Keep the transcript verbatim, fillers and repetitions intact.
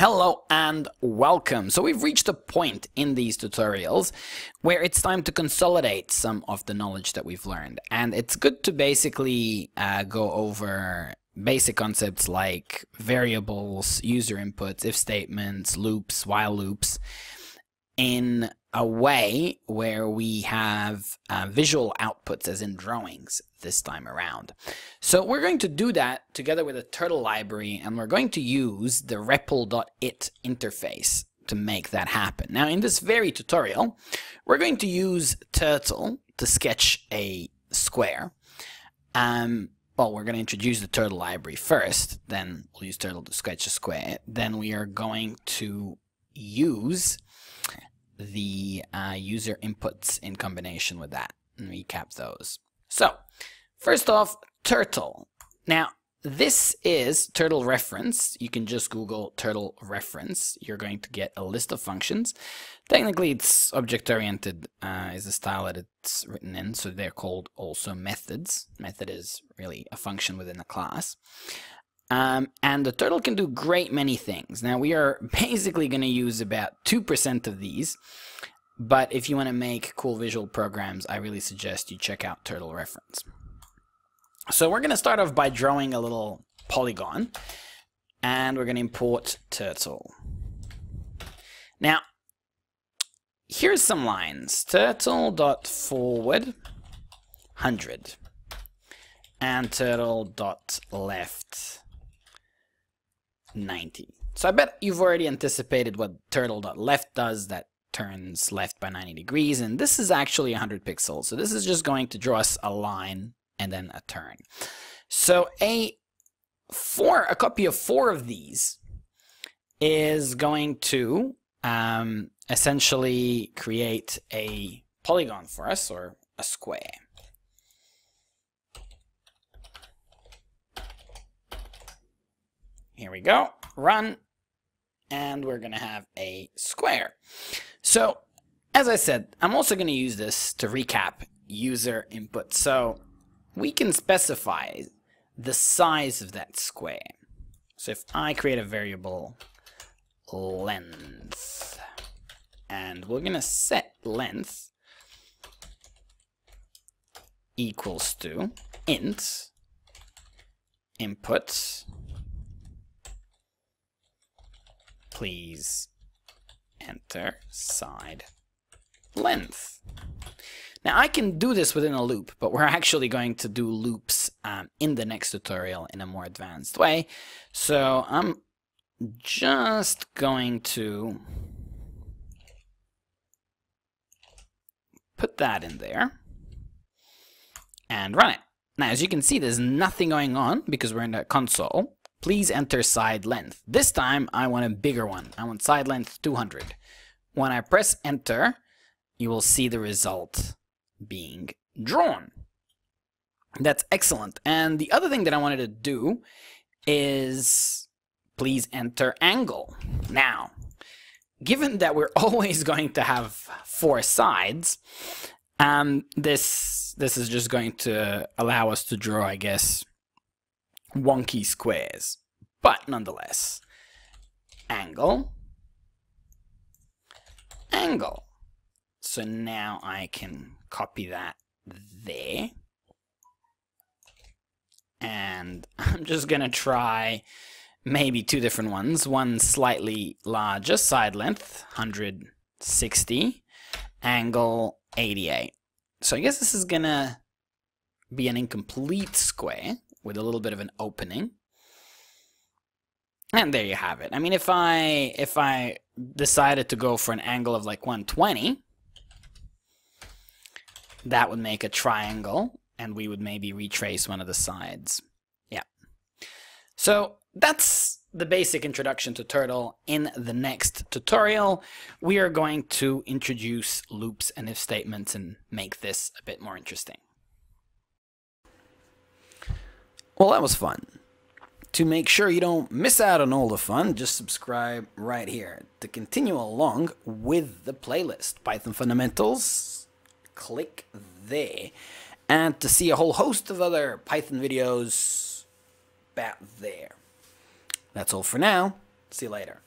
Hello and welcome. So we've reached a point in these tutorials where it's time to consolidate some of the knowledge that we've learned. And it's good to basically uh, go over basic concepts like variables, user inputs, if statements, loops, while loops, in a way where we have uh, visual outputs as in drawings this time around. So we're going to do that together with a Turtle library, and we're going to use the Repl.it interface to make that happen. Now in this very tutorial, we're going to use Turtle to sketch a square. Um, well, we're going to introduce the Turtle library first, then we'll use Turtle to sketch a square. Then we are going to use the uh, user inputs in combination with that and recap those. So first off, Turtle. Now this is Turtle reference. You can just Google Turtle reference. You're going to get a list of functions. Technically it's object oriented uh, is the style that it's written in, so they're called also methods. Method is really a function within a class. Um, and the Turtle can do great many things. Now we are basically going to use about two percent of these, but if you want to make cool visual programs, I really suggest you check out Turtle reference. So we're going to start off by drawing a little polygon, and we're going to import Turtle. Now here's some lines, turtle.forward one hundred and turtle.left ninety. So I bet you've already anticipated what turtle.left does. That turns left by ninety degrees, and this is actually one hundred pixels. So this is just going to draw us a line and then a turn. So a four, a copy of four of these is going to um, essentially create a polygon for us, or a square. Here we go, run, and we're going to have a square. So as I said, I'm also going to use this to recap user input. So we can specify the size of that square. So if I create a variable length, and we're going to set length equals to int input, please enter side length. Now I can do this within a loop, but we're actually going to do loops um, in the next tutorial in a more advanced way. So I'm just going to put that in there and run it. Now as you can see, there's nothing going on because we're in the console. Please enter side length. This time I want a bigger one. I want side length two hundred. When I press enter, you will see the result being drawn. That's excellent. And the other thing that I wanted to do is please enter angle. Now, given that we're always going to have four sides, um, this, this is just going to allow us to draw, I guess, wonky squares, but nonetheless, angle, angle. So now I can copy that there, and I'm just gonna try maybe two different ones. One slightly larger, side length one hundred sixty, angle eighty-eight. So I guess this is gonna be an incomplete square with a little bit of an opening. And there you have it. I mean, if I if I decided to go for an angle of like one twenty, that would make a triangle, and we would maybe retrace one of the sides. Yeah. So that's the basic introduction to Turtle. In the next tutorial, we are going to introduce loops and if statements and make this a bit more interesting. Well, that was fun. To make sure you don't miss out on all the fun, just subscribe right here to continue along with the playlist. Python Fundamentals, click there. And to see a whole host of other Python videos, about there. That's all for now. See you later.